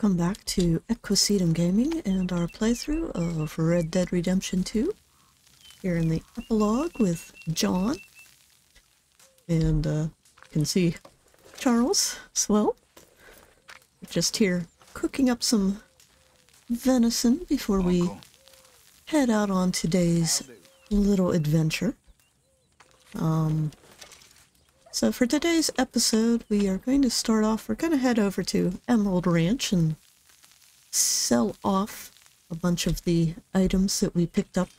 Welcome back to Equisetum Gaming and our playthrough of Red Dead Redemption 2. Here in the epilogue with John. And you can see Charles as well. We're just here cooking up some venison before we head out on today's little adventure. So for today's episode, we are going to start off, we're going to head over to Emerald Ranch and sell off a bunch of the items that we picked up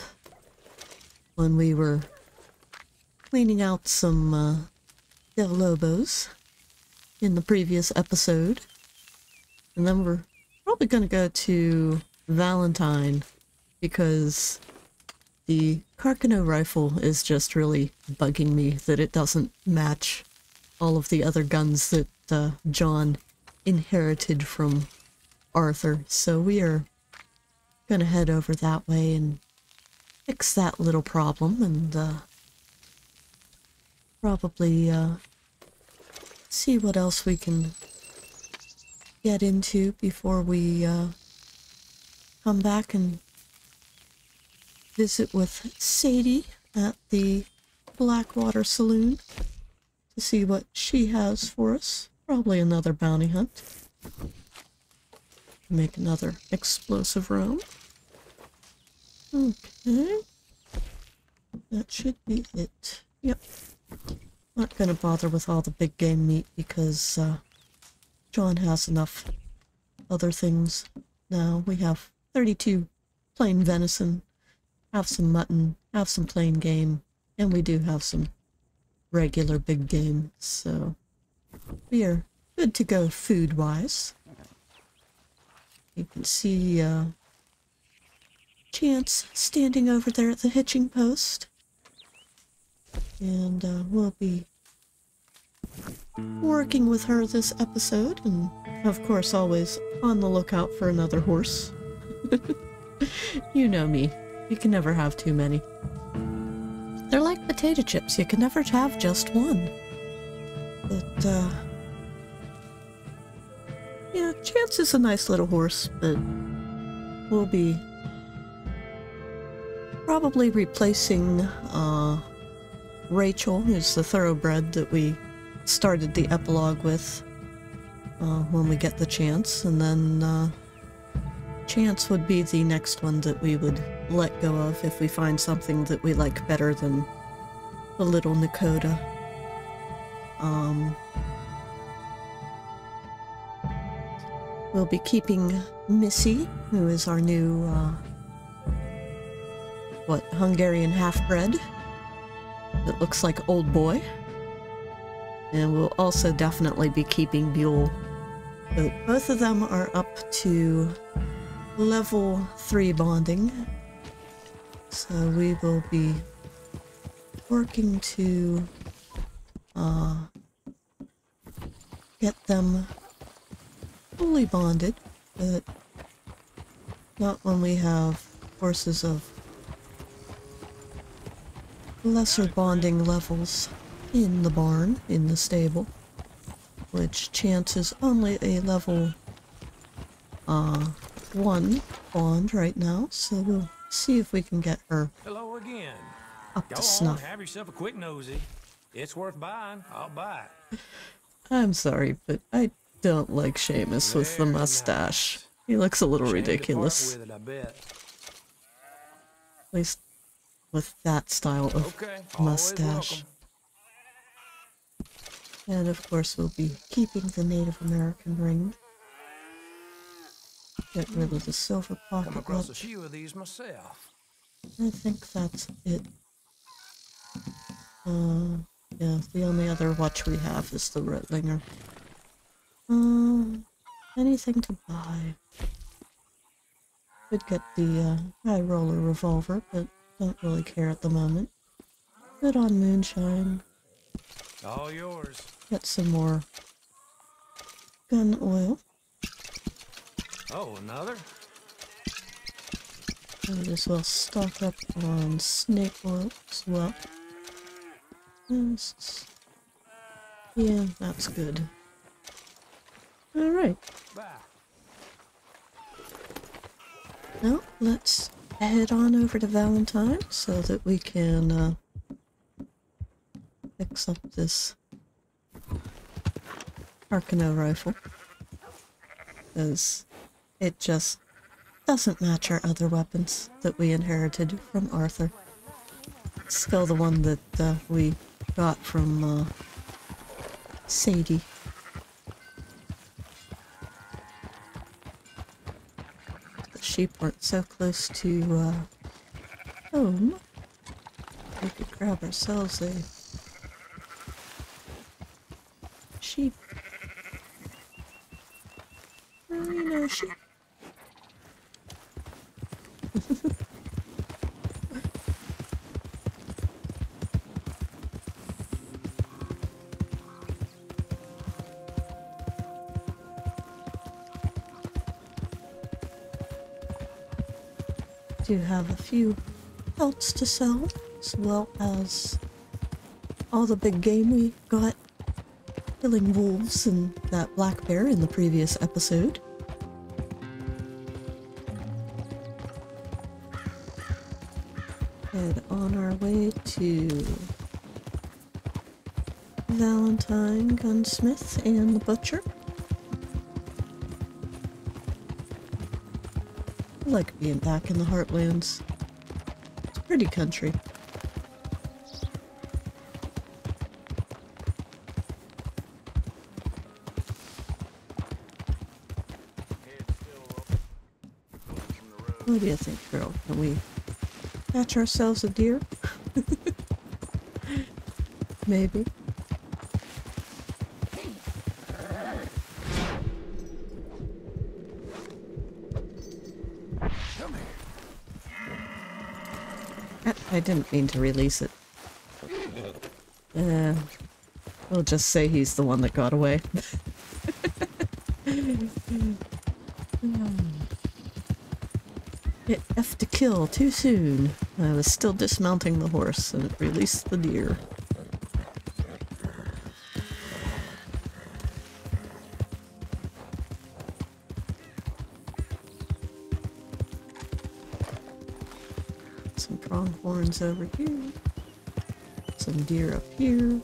when we were cleaning out some Del Lobos in the previous episode. And then we're probably going to go to Valentine because the Carcano rifle is just really bugging me that it doesn't match all of the other guns that John inherited from Arthur. So we are going to head over that way and fix that little problem and probably see what else we can get into before we come back and visit with Sadie at the Blackwater Saloon to see what she has for us. Probably another bounty hunt. Make another explosive round. Okay. That should be it. Yep. Not gonna bother with all the big game meat because John has enough other things now. We have 32 plain venison. Have some mutton, have some plain game, and we do have some regular big game, so we are good to go food-wise. You can see Chance standing over there at the hitching post, and we'll be working with her this episode, and of course always on the lookout for another horse. You know me. You can never have too many. They're like potato chips. You can never have just one. But, yeah, Chance is a nice little horse, but we'll be probably replacing Rachel, who's the thoroughbred that we started the epilogue with when we get the chance. And then Chance would be the next one that we would let go of if we find something that we like better than the little Nakoda. We'll be keeping Missy, who is our new Hungarian half-bred that looks like Old Boy, and we'll also definitely be keeping Buell. But both of them are up to level 3 bonding. So we will be working to get them fully bonded, but not when we have horses of lesser bonding levels in the barn, in the stable, which chances only a level 1 bond right now, so we'll see if we can get her hello again. Up to snuff. Have yourself a quick nosy. It's worth buying. I'll buy it. I'm sorry, but I don't like Seamus with the mustache. Nice. He looks a little ridiculous. With it, I bet. At least with that style of mustache. And of course we'll be keeping the Native American ring. Get rid of the silver pocket. Come across a few of these myself. I think that's it. Yeah, the only other watch we have is the Redlinger. Anything to buy? Could get the High Roller Revolver, but don't really care at the moment. Good on moonshine. All yours. Get some more gun oil. Oh, another? Might as well stock up on snake oil as well. Yeah, that's good. Alright. Well, let's head on over to Valentine so that we can fix up this Carcano rifle, because it just doesn't match our other weapons that we inherited from Arthur. It's still the one that we got from Sadie. The sheep weren't so close to home. We could grab ourselves a sheep. Merino sheep. Do have a few pelts to sell, as well as all the big game we got killing wolves and that black bear in the previous episode. And on our way to Valentine, Gunsmith, and the Butcher. I like being back in the Heartlands. It's a pretty country. What do you think, girl? Can we catch ourselves a deer? Maybe. I didn't mean to release it. We'll just say he's the one that got away. It effed to kill too soon. I was still dismounting the horse and it released the deer. Over here, some deer up here.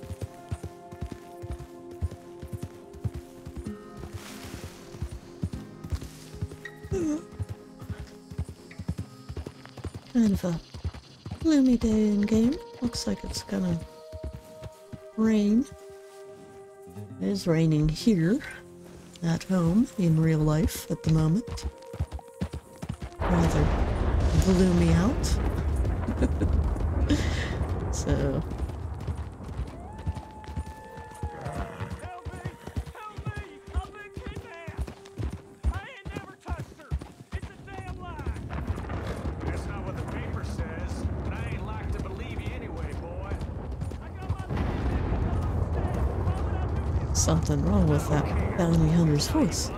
Kind of a gloomy day in game. Looks like it's gonna rain. It is raining here at home in real life at the moment. Rather gloomy out. So something wrong with that bounty hunter's voice.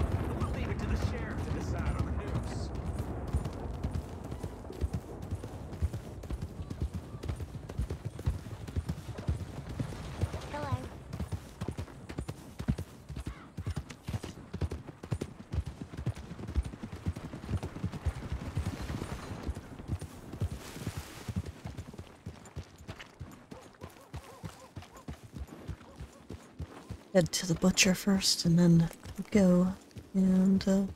Head to the butcher first and then go and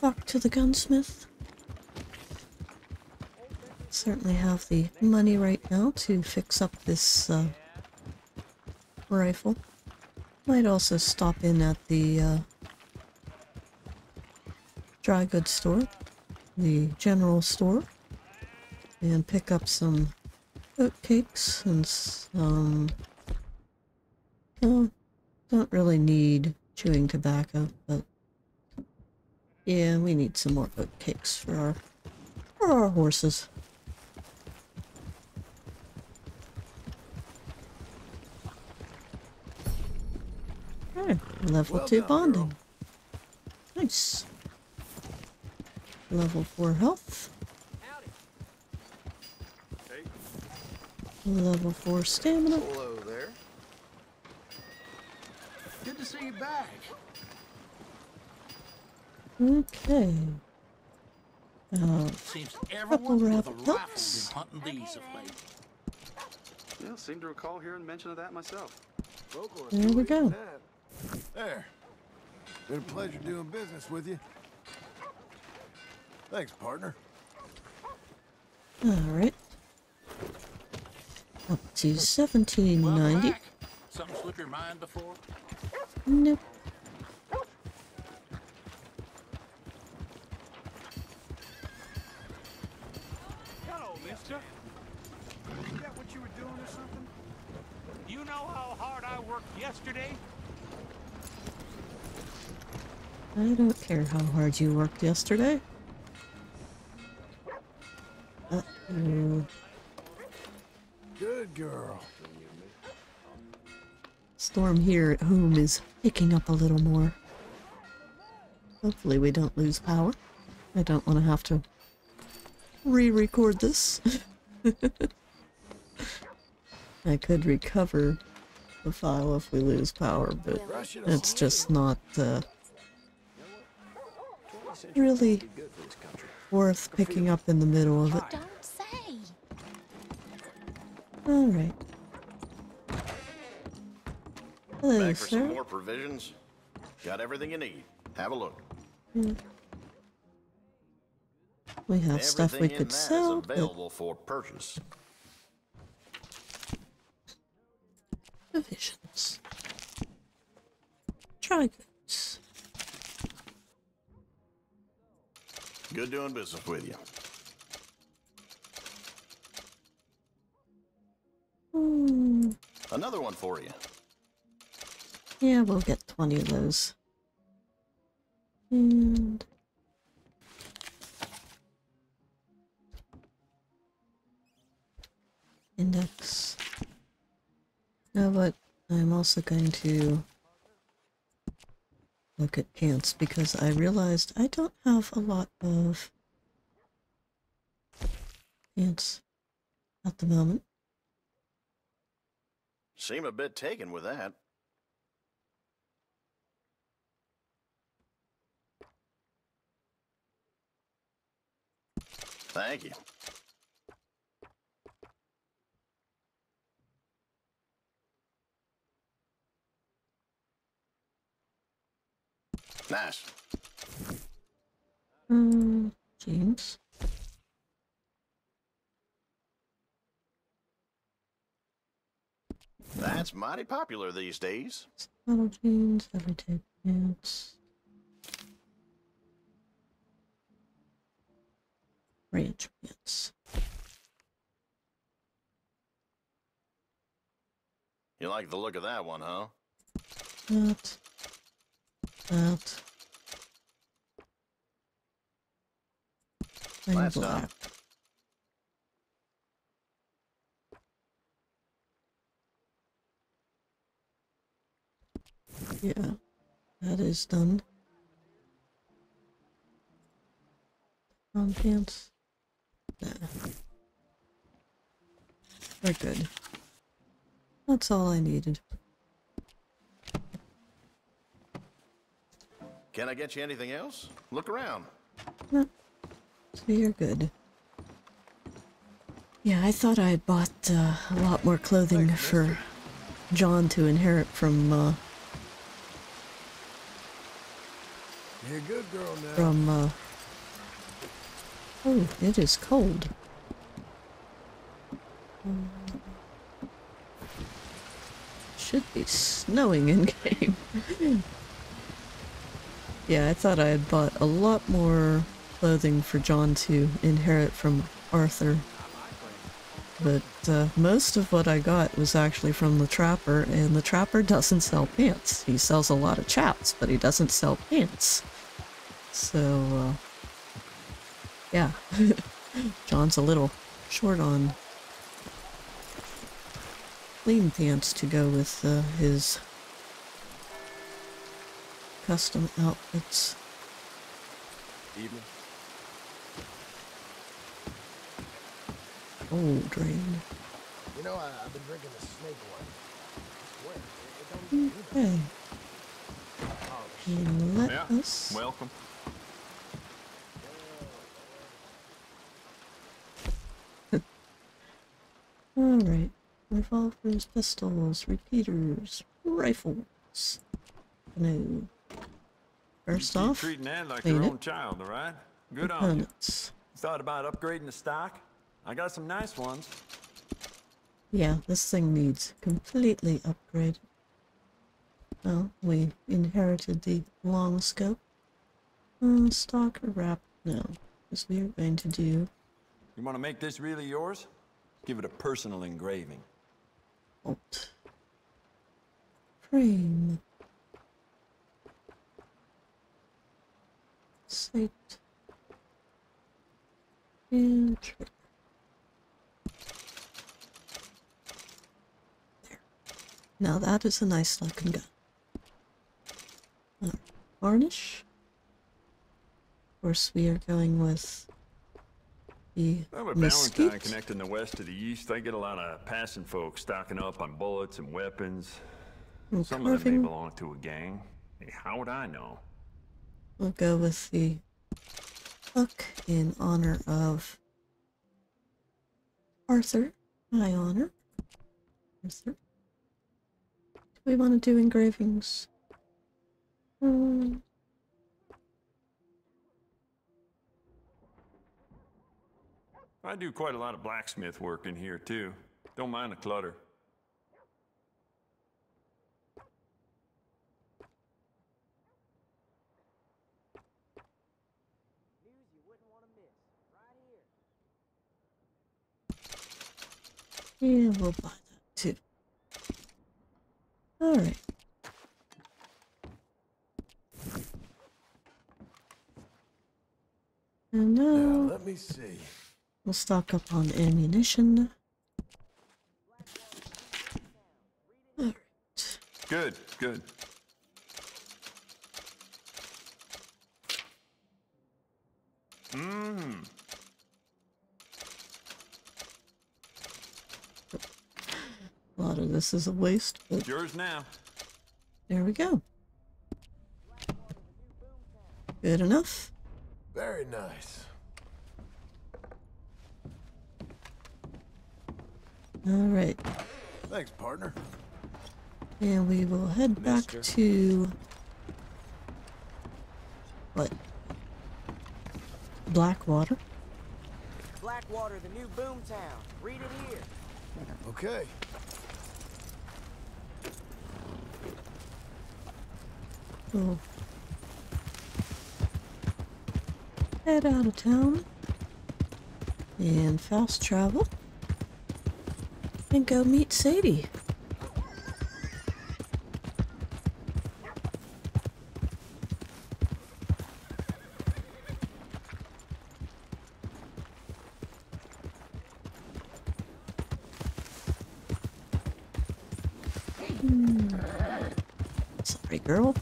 talk to the gunsmith. Certainly have the money right now to fix up this rifle. Might also stop in at the dry goods store, the general store, and pick up some oatcakes and some... don't really need chewing tobacco, but yeah, we need some more oatcakes for our horses. Alright, level 2 bonding. Girl. Nice. Level 4 health. Hey. Level 4 stamina. Hello there. Good to see you back. Okay. Seems everyone with a rifle has been hunting these of late. Yeah, seem to recall hearing mention of that myself. There we go. There. Been a pleasure doing business with you. Thanks, partner. All right. Up to 1790. Well, something slipped your mind before? Nope. Hello, mister. Is that what you were doing or something? You know how hard I worked yesterday? I don't care how hard you worked yesterday. Uh-oh. Good girl. Storm here at home is picking up a little more. Hopefully we don't lose power. I don't want to have to re-record this. I could recover the file if we lose power, but it's just not really worth picking up in the middle of it. Alright. Hello, back for sir. Some more provisions. Got everything you need. Have a look. We have everything stuff we could sell. Available for purchase. Provisions. Try goods. Good doing business with you. Another one for you. Yeah, we'll get 20 of those. And index. Now what? I'm also going to look at pants because I realized I don't have a lot of pants at the moment. Seem a bit taken with that. Thank you. Nice. James. That's mighty popular these days. Little jeans, every type pants. Ranch pants. You like the look of that one, huh? That. Last time. Yeah, that is done. Brown pants. Nah. We're good. That's all I needed. Can I get you anything else? Look around. No. So you're good. Yeah, I thought I had bought a lot more clothing for John to inherit from You're a good girl now. Oh, it is cold. Should be snowing in game. Yeah, I thought I had bought a lot more clothing for John to inherit from Arthur. But most of what I got was actually from the Trapper, and the Trapper doesn't sell pants. He sells a lot of chaps, but he doesn't sell pants. So, yeah. John's a little short on clean pants to go with his custom outfits. Evening. Old rain. You know, I've been drinking the snake one. Okay. Let us. Welcome. Alright. Revolvers, pistols, repeaters, rifles. No. First off, treating Ann like your own child, alright? Good on you. Thought about upgrading the stock? I got some nice ones. Yeah, this thing needs completely upgraded. Well, we inherited the long scope. Stock or wrap now, because we are going to do... You want to make this really yours? Give it a personal engraving. Alt. Frame. Sight. And trigger. There. Now that is a nice looking gun. Varnish. Of course, we are going with the mesquite. Valentine connecting the west to the east. I get a lot of passing folks stocking up on bullets and weapons. And some of them may belong to a gang. Hey, how would I know? We'll go with the hook in honor of Arthur. I honor Arthur. Do we want to do engravings? I do quite a lot of blacksmith work in here too. Don't mind the clutter. News you wouldn't want to miss. Right here. Yeah, we'll buy that too. All right. And now, let me see. We'll stock up on ammunition. Alright. Good, good. Mmm. A lot of this is a waste, but yours now. There we go. Good enough. Very nice. Alright. Thanks, partner. And we will head back to... What? Blackwater? Blackwater, the new boom town. Read it here. Okay. Cool. Head out of town and fast travel and go meet Sadie. Sorry, girl.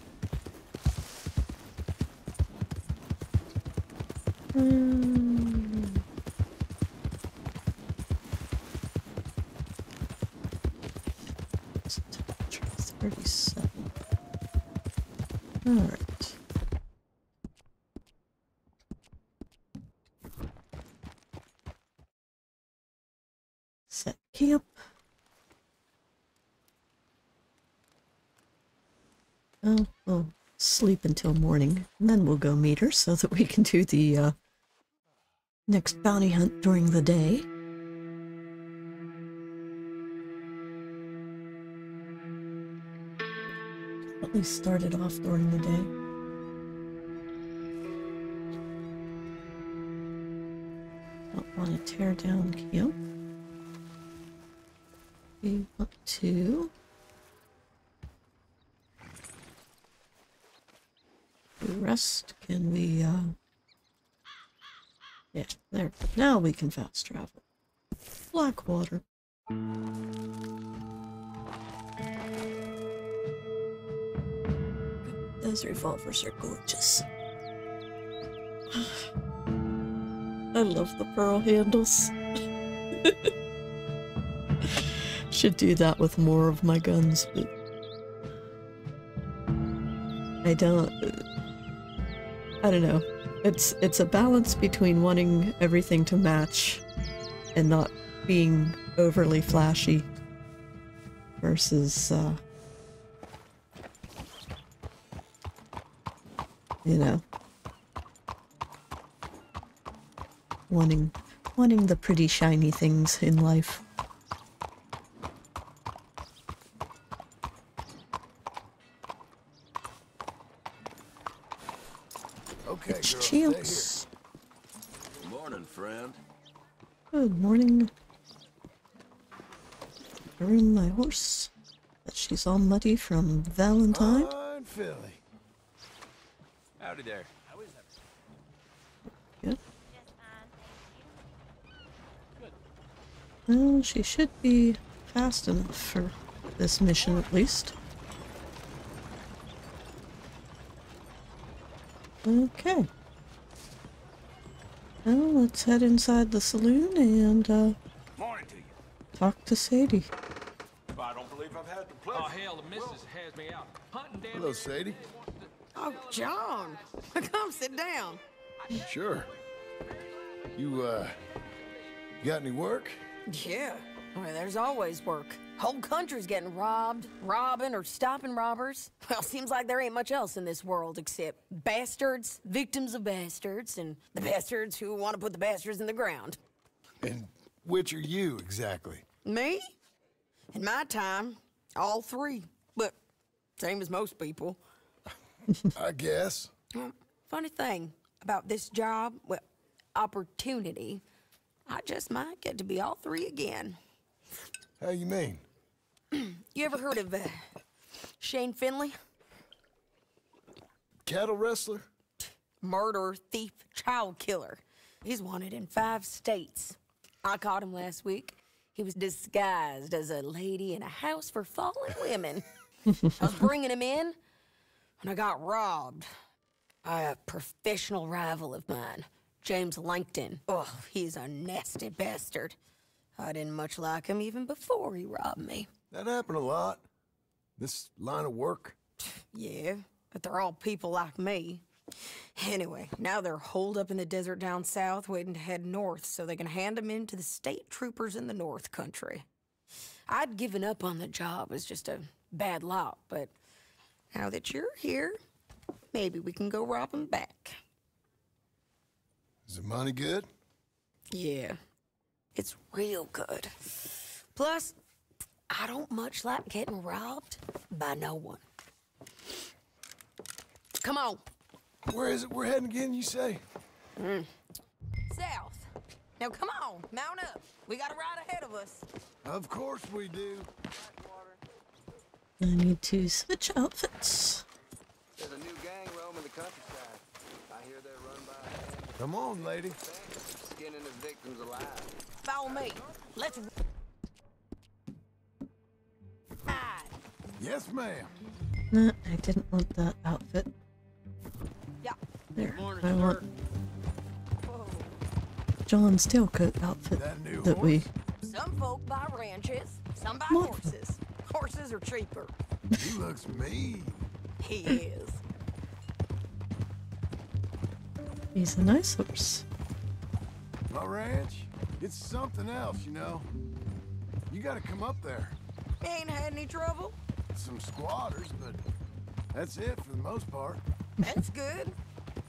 Sleep until morning, and then we'll go meet her so that we can do the next bounty hunt during the day. At least start it off during the day. Don't want to tear down camp. We want to... Rest. Can we, yeah, there. Now we can fast travel. Blackwater. Those revolvers are gorgeous. I love the pearl handles. Should do that with more of my guns, but I don't. I don't know. It's a balance between wanting everything to match and not being overly flashy versus, you know, wanting the pretty shiny things in life. Okay, it's Chance. Good morning, friend. Good morning. Groom my horse, but she's all muddy from Valentine. Fine, Philly. Howdy there. How is that? Good. Well, she should be fast enough for this mission, at least. Okay. Well, let's head inside the saloon and talk to Sadie. I don't believe I've had the pleasure. Oh hell, the missus has me out hunting down. Hello, Sadie. Oh, John, come sit down. Sure. You got any work? Yeah. Well, there's always work. Whole country's getting robbed, robbing, or stopping robbers. Well, seems like there ain't much else in this world except bastards, victims of bastards, and the bastards who want to put the bastards in the ground. And which are you, exactly? Me? In my time, all three. But same as most people. I guess. Funny thing about this job, well, opportunity, I just might get to be all three again. How you mean? You ever heard of Shane Finley? Cattle wrestler? Murderer, thief, child killer. He's wanted in 5 states. I caught him last week. He was disguised as a lady in a house for fallen women. I was bringing him in when I got robbed by a professional rival of mine, James Langton. Oh, he's a nasty bastard. I didn't much like him even before he robbed me. That happened a lot. This line of work. Yeah, but they're all people like me. Anyway, now they're holed up in the desert down south waiting to head north so they can hand them in to the state troopers in the north country. I'd given up on the job as just a bad lot, but now that you're here, maybe we can go rob them back. Is the money good? Yeah. It's real good. Plus, I don't much like getting robbed by no one. Come on. Where is it we're heading again, you say? South. Now come on, mount up. We got a ride ahead of us. Of course we do. I need to switch outfits. There's a new gang roaming the countryside. I hear they're run by... Come on, lady. Skinning the victims alive. Follow me. Let's... Hi. Yes, ma'am. No, I didn't want that outfit. Yeah. There. Morning, I want John's tailcoat outfit that we... Some folk buy ranches, some buy horses. Horses are cheaper. He looks mean. He is. He's a nice horse. My ranch? It's something else, you know. You gotta come up there. Ain't had any trouble? Some squatters, but that's it for the most part. That's good.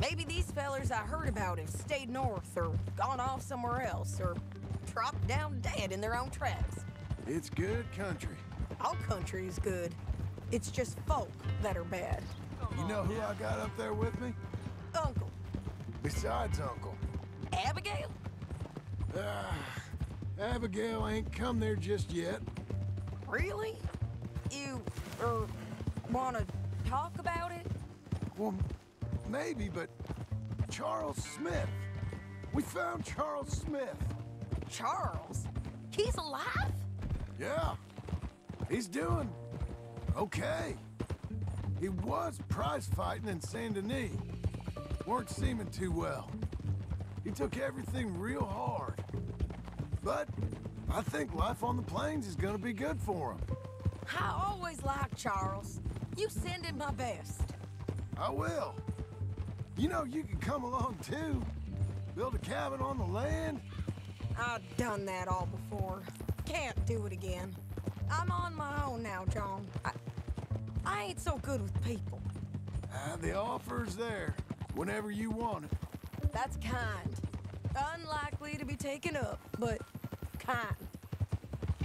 Maybe these fellers I heard about have stayed north or gone off somewhere else or dropped down dead in their own tracks. It's good country. All country is good. It's just folk that are bad. You know who I got up there with me? Uncle. Besides Uncle. Abigail? Abigail ain't come there just yet. Really? You, wanna talk about it? Well, maybe, but Charles Smith. We found Charles Smith. Charles? He's alive? Yeah. He's doing okay. He was prize fighting in Saint-Denis. Weren't seeming too well. He took everything real hard. But I think life on the plains is gonna be good for him. I always liked Charles. You send him my best. I will. You know, you can come along too. Build a cabin on the land. I've done that all before. Can't do it again. I'm on my own now, John. I ain't so good with people. The offer's there, whenever you want it. That's kind. Unlikely to be taken up, but kind.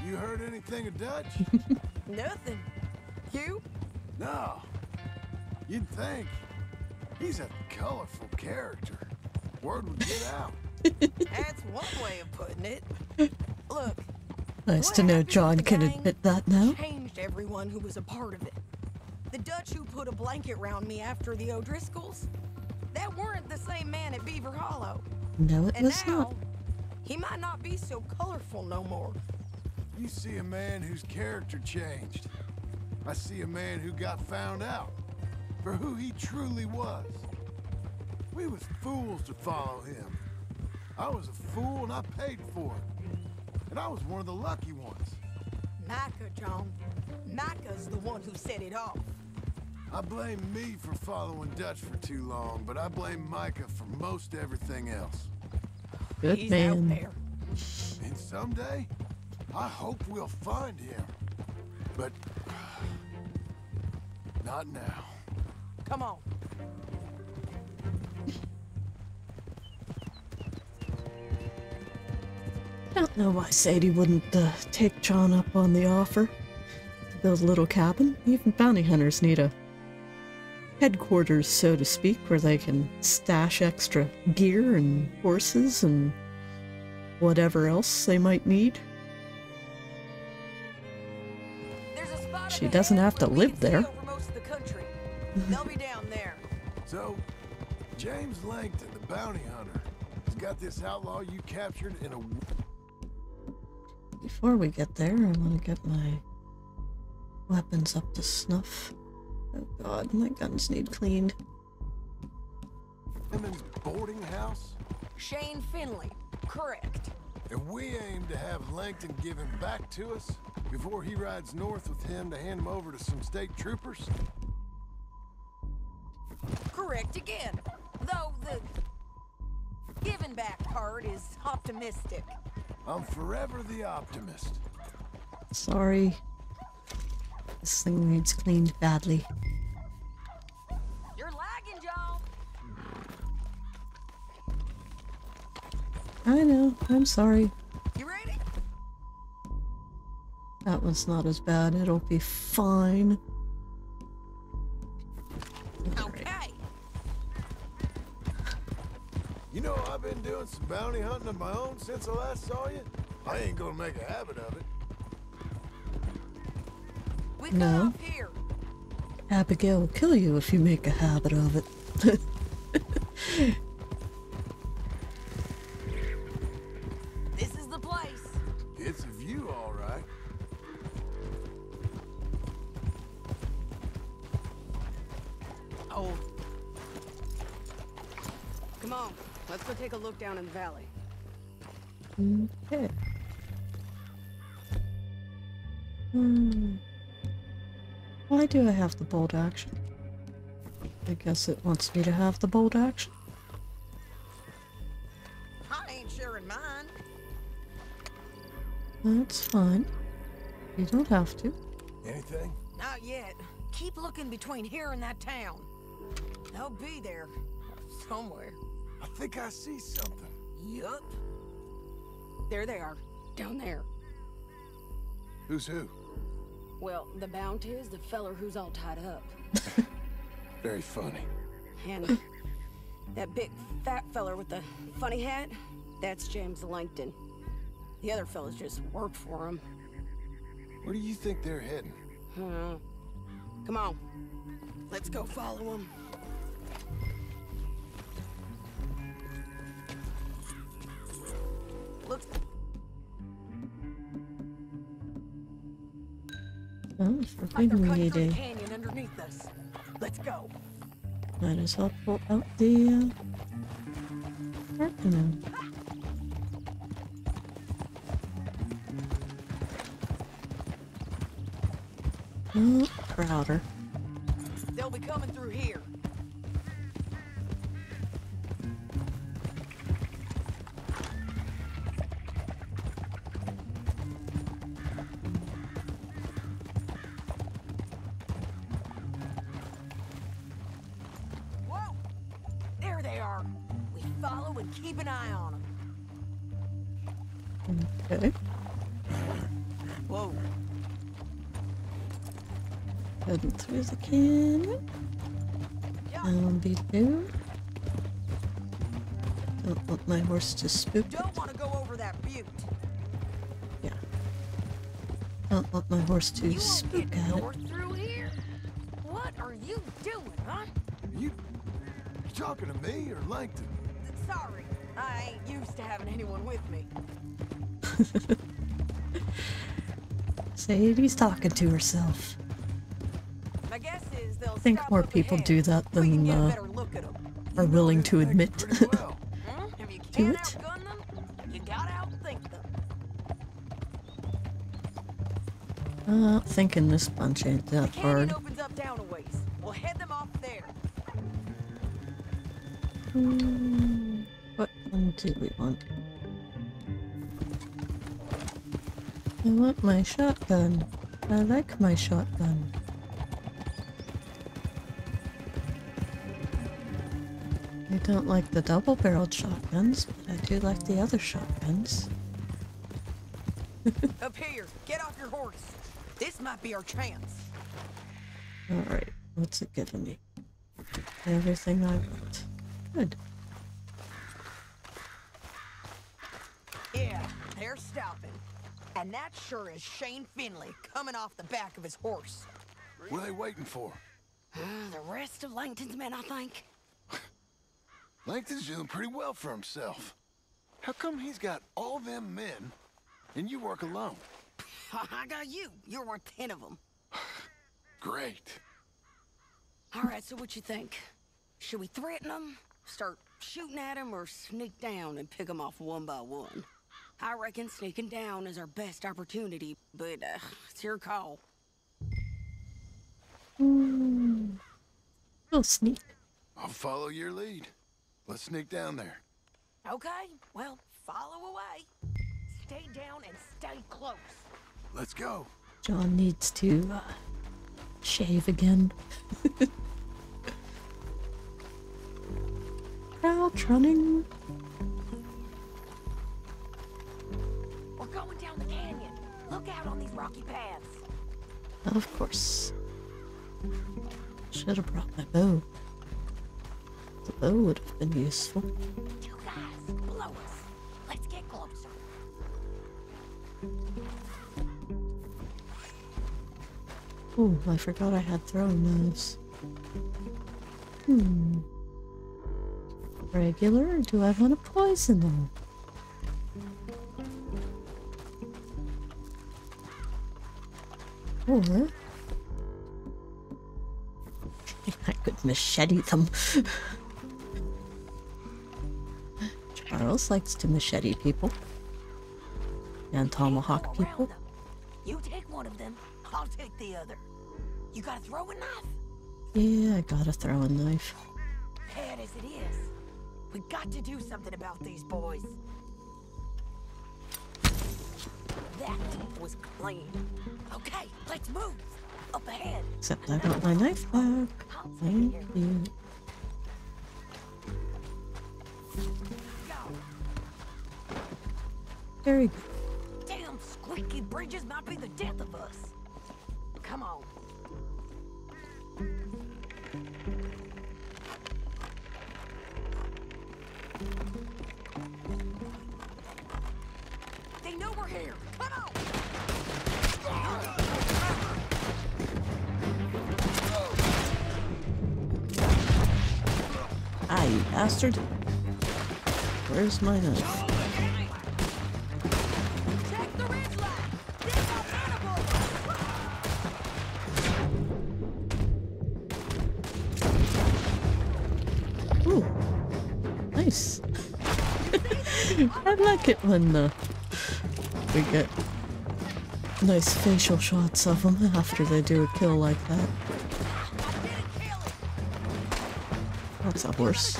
You heard anything of Dutch? Nothing. You? No. You'd think. He's a colorful character. Word would get out. That's one way of putting it. Look. Nice to know John can admit that now. Changed everyone who was a part of it. The Dutch who put a blanket round me after the O'Driscolls, that weren't the same man at Beaver Hollow. No, it was not. He might not be so colorful no more. You see a man whose character changed. I see a man who got found out for who he truly was. We was fools to follow him. I was a fool and I paid for it. And I was one of the lucky ones. Micah, John. Micah's the one who set it off. I blame me for following Dutch for too long, but I blame Micah for most everything else. Good He's man. Out there. And someday, I hope we'll find him. But not now. Come on. I don't know why Sadie wouldn't take John up on the offer to build a little cabin. Even bounty hunters need a headquarters, so to speak, where they can stash extra gear and horses and whatever else they might need. She doesn't have to live there. They'll be down there. So, James Langton, the bounty hunter, has got this outlaw you captured in a... Before we get there, I want to get my weapons up to snuff. Oh god, my guns need cleaned. Women's boarding house? Shane Finley, correct. And we aim to have Langton give him back to us before he rides north with him to hand him over to some state troopers? Correct again. Though the giving back part is optimistic. I'm forever the optimist. Sorry. This thing needs cleaned badly. You're lagging, John. I know. I'm sorry. You ready? That one's not as bad. It'll be fine. Okay. Right. You know, I've been doing some bounty hunting of my own since I last saw you. I ain't gonna make a habit of it. No. Abigail will kill you if you make a habit of it. This is the place. It's a view, all right. Oh. Come on. Let's go take a look down in the valley. Okay. Why do I have the bold action? I guess it wants me to have the bold action. I ain't sharing mine. That's fine. You don't have to. Anything? Not yet. Keep looking between here and that town. They'll be there. Somewhere. I think I see something. Yup. There they are. Down there. Who's who? Well, the bounty is the feller who's all tied up. Very funny. And that big fat feller with the funny hat, that's James Langton. The other fellas just work for him. Where do you think they're heading? Come on. Let's go follow him. Look. Well, if we're going to need a canyon underneath us. Let's go. Might as well pull out the Carcano. Oh, Crowder. They'll be coming through here. would keep an eye on him. Okay. Whoa. Heading through the canyon. Down below. Don't want my horse to spook. Don't want to go over that butte. Yeah. Don't want my horse to spook out. Through here. What are you doing, huh? You talking to me or Langton? Sorry, I ain't used to having anyone with me. Sadie's talking to herself. My guess is they'll I think more people ahead. Do that than are willing to admit. Well. If you can't outgun them, you gotta outthink them. Thinking this bunch ain't that hard. Opens up down a ways. We'll head them off there. What one do we want? I want my shotgun. I like my shotgun. I don't like the double-barreled shotguns, but I do like the other shotguns. Up here, get off your horse. This might be our chance. Alright, what's it giving me? Everything I want. Good. Yeah, they're stopping. And that sure is Shane Finley coming off the back of his horse. What are they waiting for? The rest of Langton's men, I think. Langton's doing pretty well for himself. How come he's got all them men and you work alone? I got you. You're worth 10 of them. Great. All right, so what you think? Should we threaten them? Start shooting at him, or sneak down and pick them off one by one? I reckon sneaking down is our best opportunity, but it's your call. We'll sneak. I'll follow your lead. Let's sneak down there. Okay, well, follow away. Stay down and stay close. Let's go. John needs to shave again. Crouch running. We're going down the canyon. Look out on these rocky paths. Of course. Should have brought my bow. The bow would have been useful. You guys, below us. Let's get closer. Oh, I forgot I had throwing knives. Regular, or do I want to poison them? Or... I could machete them. Charles likes to machete people. And tomahawk people. You take one of them, I'll take the other. You got a throwing knife? Yeah, I got a throwing knife. Bad as it is. We got to do something about these boys. That was clean. Okay, let's move. Up ahead. Except I got my knife back. Thank you. Very good. Damn squeaky bridges might be the death of us. Come on. They know we're here. Come on. Ah, you bastard. Where's my knife? Check the ridge line. They're all cannibals. Ooh. Nice. I like it when we get nice facial shots of them after they do a kill like that. That's a horse.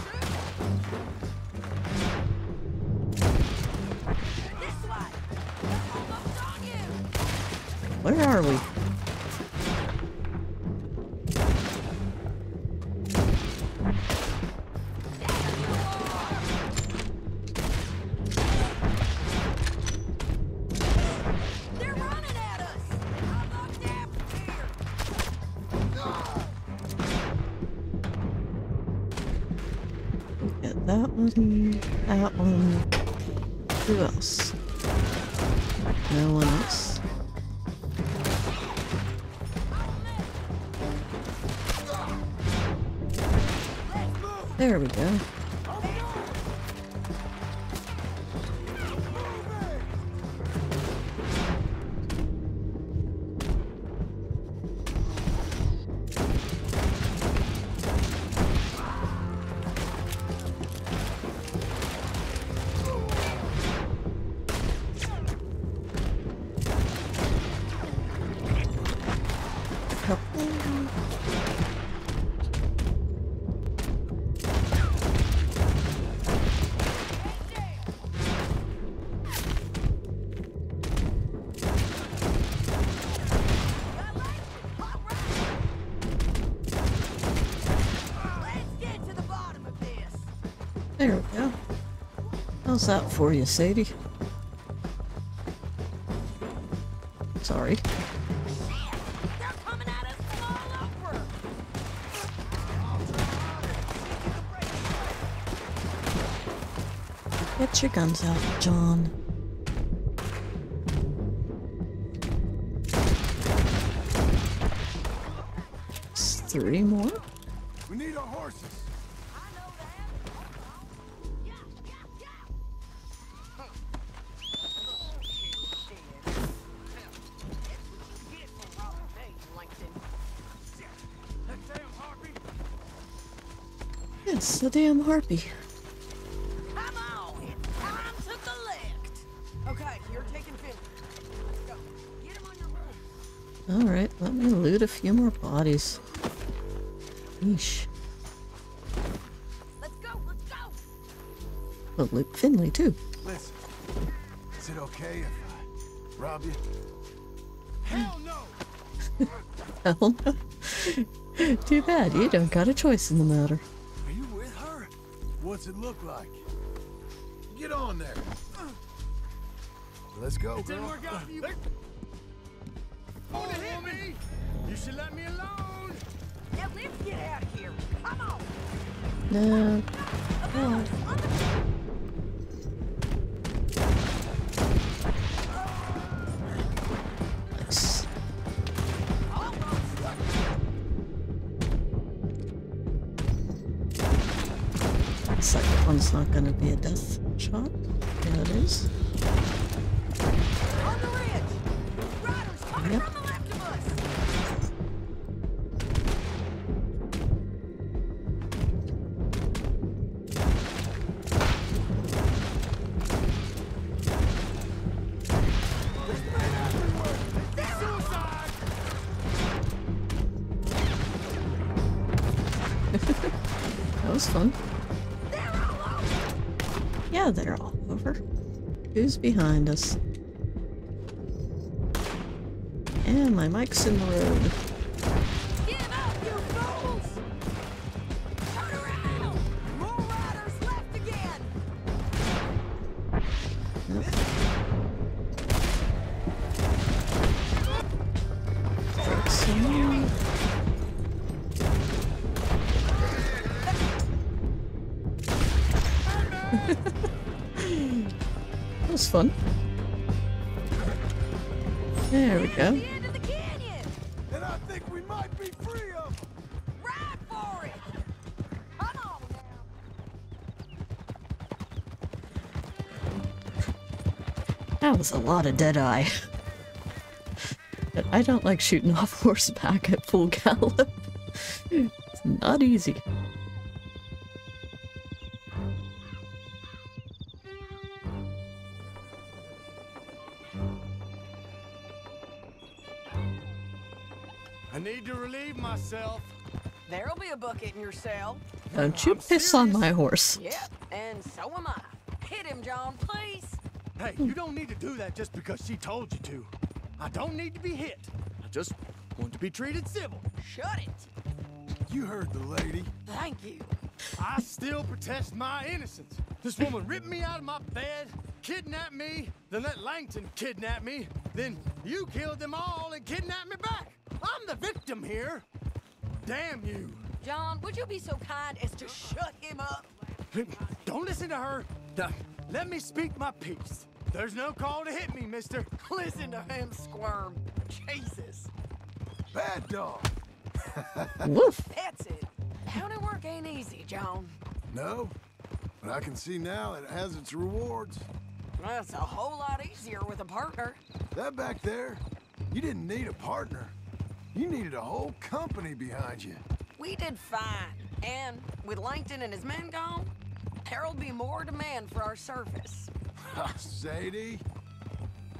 Where are we? that one, who else? No one else. There we go. There we go. How's that for you, Sadie? Sorry. They're coming at us from all over. Get your guns out, John. It's three more. We need our horses. It's the damn harpy. Come on, it's time to collect. Okay, you're taking 50. Let's go. Get him on your roof. All right, let me loot a few more bodies. Yeesh. Let's go. Let's go. But loot Finley too. Listen, is it okay if I rob you? Hell no. Hell no. Too bad you don't got a choice in the matter. What's it look like? Get on there. Let's go. It didn't work out for you. Oh, hit me. You should let me alone. Now let's get out of here. Come on. No. Oh. Nice. Second one's not going to be a death shot. There it is. On the ridge! Riders coming from the left of us! Yep. Suicide! That was fun. Yeah, they're all over. Who's behind us? And my mic's in the road. Get up, you fools! Turn around! More riders left again! Nope. That was fun. There we go. And I think we might be free of them. Ride for it. Come on now. That was a lot of dead eye. But I don't like shooting off horseback at full gallop. It's not easy. I need to relieve myself. There'll be a bucket in your cell. Don't you piss on my horse. Yep, and so am I. Hit him, John, please. Hey, you don't need to do that just because she told you to. I don't need to be hit. I just want to be treated civil. Shut it. You heard the lady. Thank you. I still protest my innocence. This woman ripped me out of my bed, kidnapped me, then let Langton kidnap me, then you killed them all and kidnapped me back. I'm the victim here. Damn you. John, would you be so kind as to shut him up? Don't listen to her. Let me speak my piece. There's no call to hit me, mister. Listen to him squirm. Jesus. Bad dog. Woof. That's it. County work ain't easy, John. No, but I can see now it has its rewards. Well, it's a whole lot easier with a partner. That back there, you didn't need a partner. You needed a whole company behind you. We did fine. And with Langton and his men gone, there'll be more demand for our service. Sadie,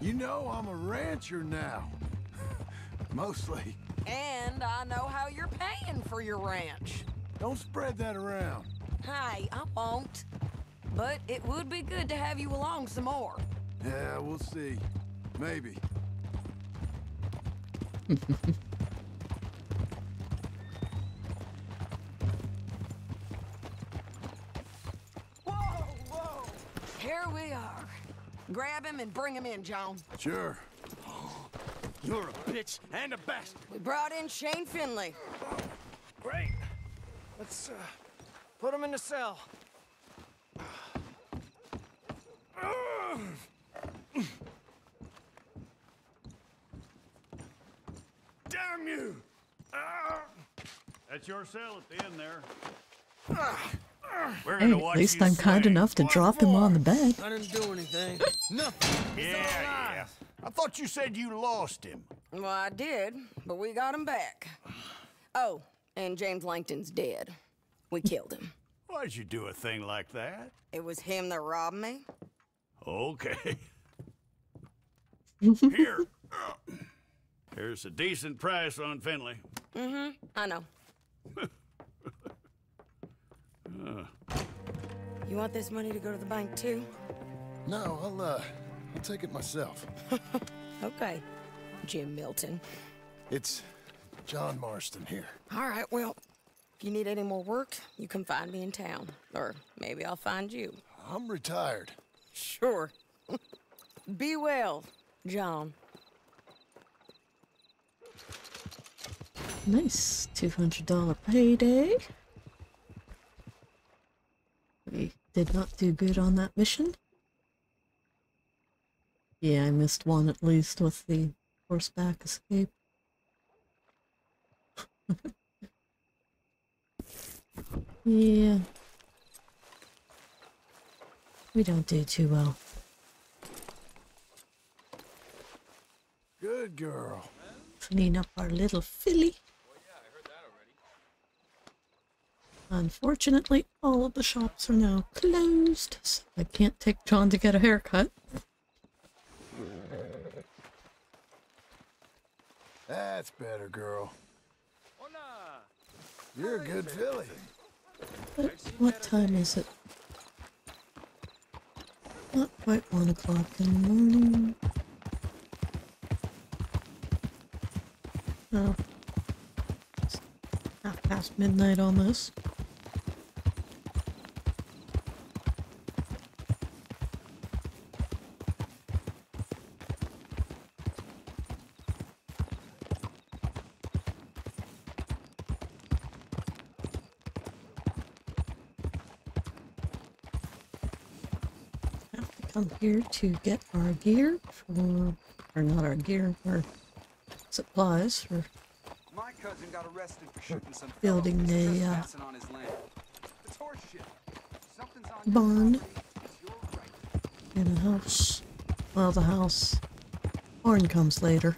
you know I'm a rancher now. Mostly. And I know how you're paying for your ranch. Don't spread that around. Hey, I won't. But it would be good to have you along some more. Yeah, we'll see. Maybe. Whoa! Here we are. Grab him and bring him in, John. Sure. You're a bitch and a bastard. We brought in Shane Finley. Great. Let's put him in the cell. Damn you! That's your cell at the end there. Hey, at least I'm kind enough to drop him on the bed. I didn't do anything. Nothing. Yeah. I thought you said you lost him. Well, I did, but we got him back. Oh, and James Langton's dead. We killed him. Why'd you do a thing like that? It was him that robbed me. Okay. Here. Here's a decent price on Finley. Mm-hmm. I know. You want this money to go to the bank, too? No, I'll take it myself. Okay. Jim Milton. It's John Marston here. All right, well, if you need any more work, you can find me in town. Or maybe I'll find you. I'm retired. Sure. Be well, John. Nice. $200 payday. We did not do good on that mission. Yeah, I missed one at least with the horseback escape. Yeah. We don't do too well. Good girl. Clean up our little filly. Well, yeah, I heard that already. Unfortunately, all of the shops are now closed, so I can't take John to get a haircut. That's better, girl. You're a good filly. What time is it? Not quite 1 o'clock in the morning. Oh. It's half past midnight almost. Here to get our gear for, or not our gear, our supplies for my cousin got arrested for shooting some building a on his land. It's horseshit. Something's on barn in a house. Well, the house barn comes later.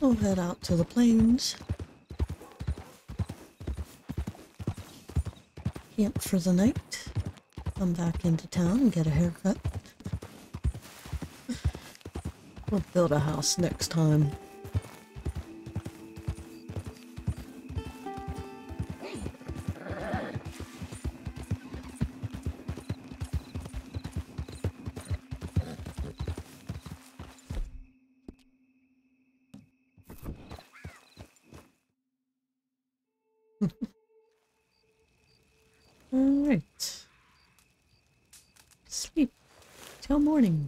We'll head out to the plains. Camp for the night. Come back into town and get a haircut. We'll build a house next time. Morning.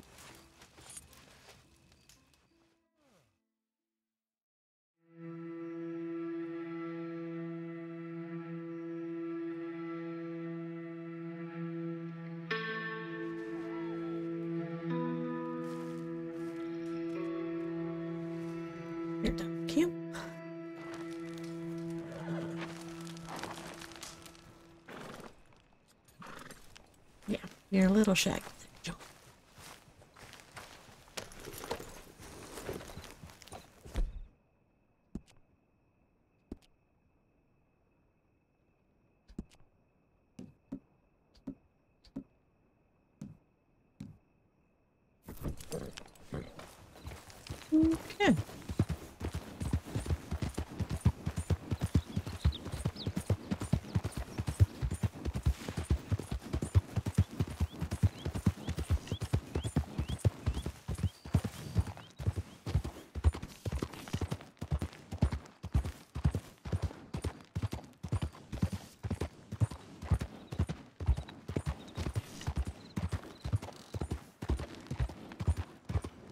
Yeah, you're a little shaggy.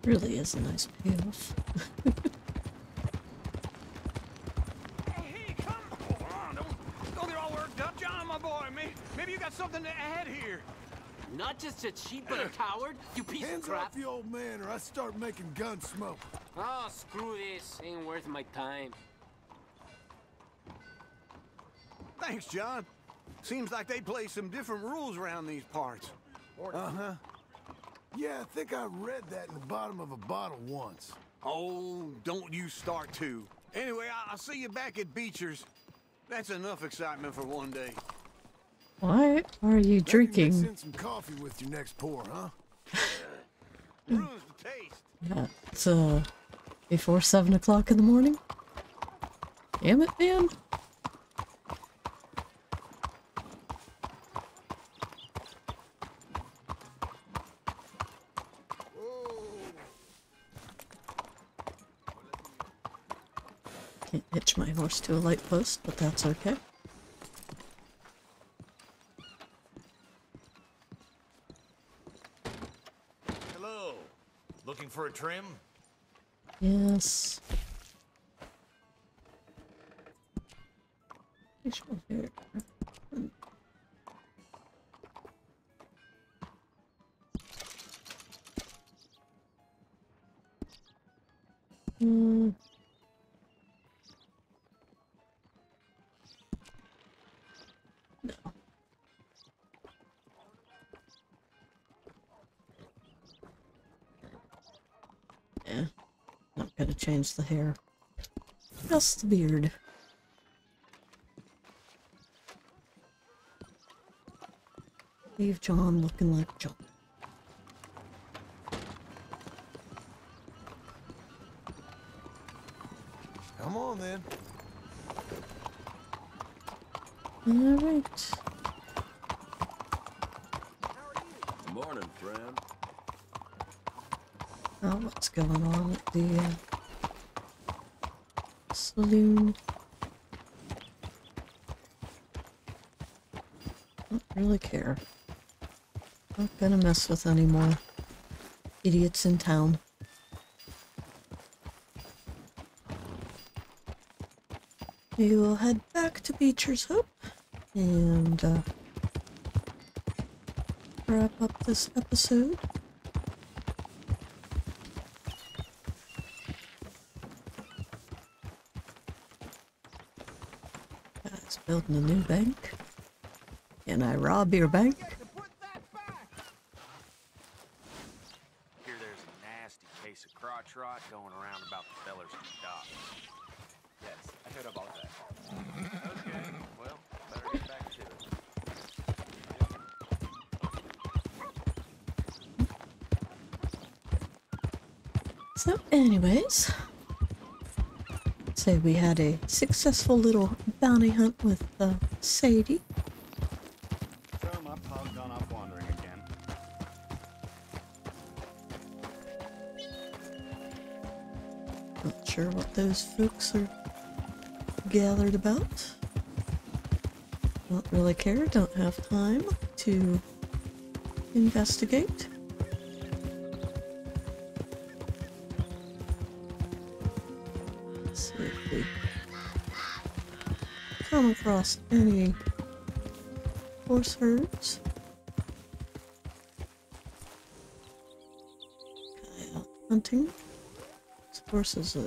Really is a nice payoff. Hey, come on. Don't get all worked up, John, my boy. Maybe you got something to add here. Not just a cheat, but a coward, you piece of crap. Hands off the old man or I start making gun smoke. Oh, screw this. Ain't worth my time. Thanks, John. Seems like they play some different rules around these parts. Uh-huh. Yeah, I think I read that in the bottom of a bottle once. Oh, don't you start to. Anyway, I'll see you back at Beecher's. That's enough excitement for one day. What are you drinking? Maybe send some coffee with your next pour, huh? Ruins the taste. That's, before 7 o'clock in the morning? Damn it, man. Hitch my horse to a light post, but that's okay. Hello. Looking for a trim? Yes. Change the hair. Just the beard. Leave John looking like John. Come on then. Alright. Morning, friend. Oh, what's going on at the saloon. Don't really care. Not gonna mess with any more idiots in town. We will head back to Beecher's Hope and wrap up this episode. Building a new bank. Can I rob your bank? Here there's a nasty case of crotch rot going around about the fellers in the dock. Yes, I heard about that. Okay, well, better get back to it. So anyways, say we had a successful little bounty hunt with Sadie. So my paw's gone off wandering again. Not sure what those folks are gathered about. Don't really care, don't have time to investigate. Come across any horse herds. Hunting. This horse is a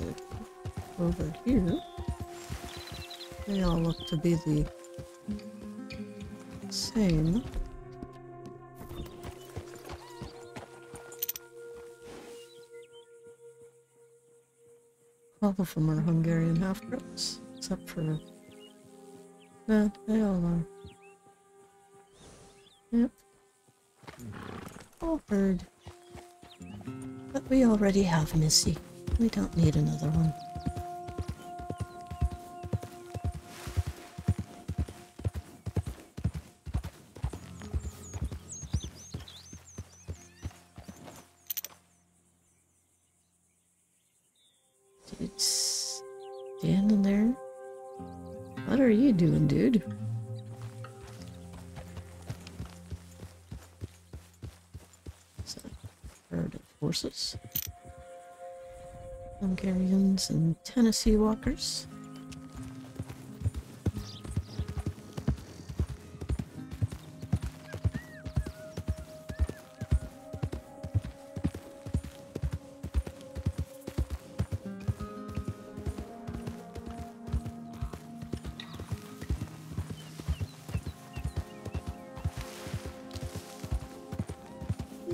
over here. They all look to be the same. All of them are Hungarian half-breeds, except for... no, they all are. Yep. All bird. But we already have Missy. We don't need another one. Hungarians and Tennessee walkers.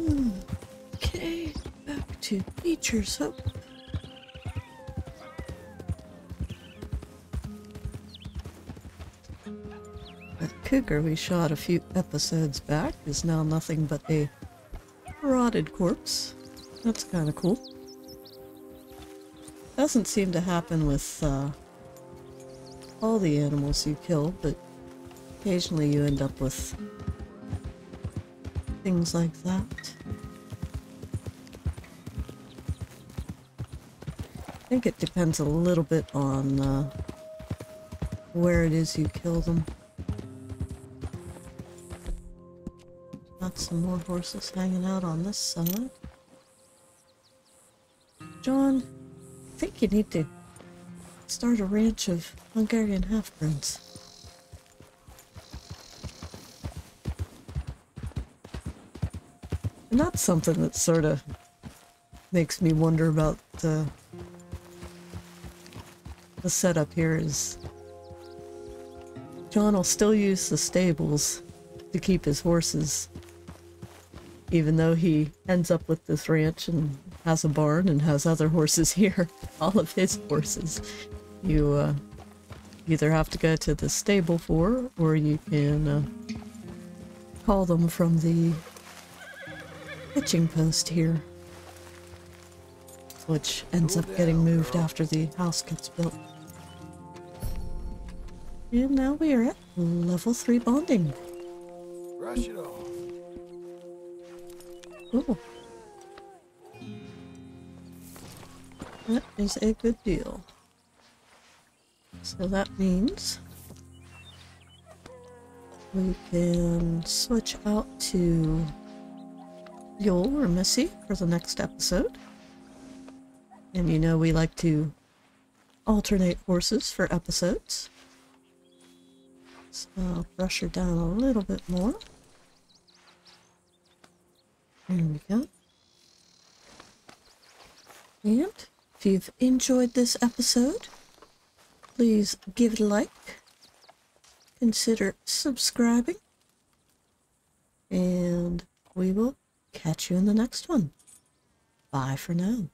Okay, back to Beecher's Hope. Cougar we shot a few episodes back is now nothing but a rotted corpse. That's kind of cool. Doesn't seem to happen with all the animals you kill, but occasionally you end up with things like that. I think it depends a little bit on where it is you kill them. Some more horses hanging out on this sunlight. John, I think you need to start a ranch of Hungarian half-breeds. And that's something that sort of makes me wonder about the setup here is John will still use the stables to keep his horses, even though he ends up with this ranch and has a barn and has other horses here. All of his horses you either have to go to the stable for, or you can call them from the hitching post here, which ends up getting moved after the house gets built. And now we are at level 3 bonding. Rush it off. Cool. That is a good deal. So that means we can switch out to Yule or Missy for the next episode. And you know we like to alternate horses for episodes. So I'll brush her down a little bit more. There we go. And if you've enjoyed this episode, please give it a like, consider subscribing, and we will catch you in the next one. Bye for now.